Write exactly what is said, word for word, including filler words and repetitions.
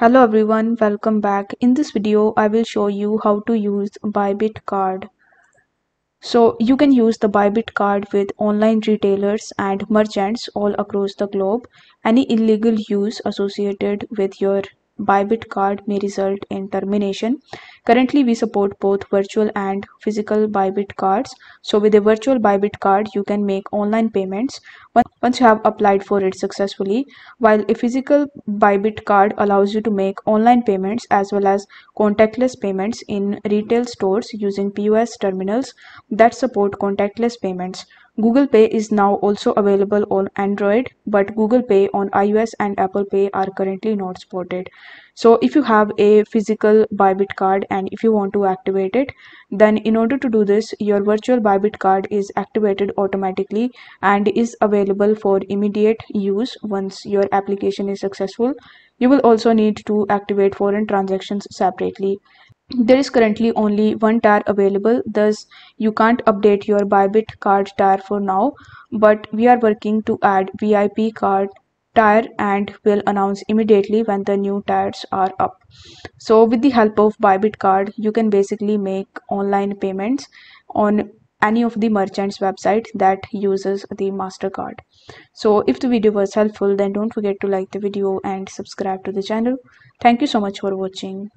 Hello everyone, welcome back. In this video I will show you how to use Bybit card. So you can use the Bybit card with online retailers and merchants all across the globe. Any illegal use associated with your Bybit card may result in termination. Currently we support both virtual and physical Bybit cards. So with a virtual Bybit card you can make online payments once you have applied for it successfully, while a physical Bybit card allows you to make online payments as well as contactless payments in retail stores using P O S terminals that support contactless payments. Google Pay is now also available on Android, but Google Pay on iOS and Apple Pay are currently not supported. So if you have a physical Bybit card and if you want to activate it, then in order to do this, your virtual Bybit card is activated automatically and is available for immediate use once your application is successful. You will also need to activate foreign transactions separately. There is currently only one tier available, thus you can't update your Bybit card tier for now, but we are working to add V I P card tier and will announce immediately when the new tiers are up. So with the help of Bybit card, you can basically make online payments on any of the merchants' website that uses the MasterCard. So if the video was helpful, then don't forget to like the video and subscribe to the channel. Thank you so much for watching.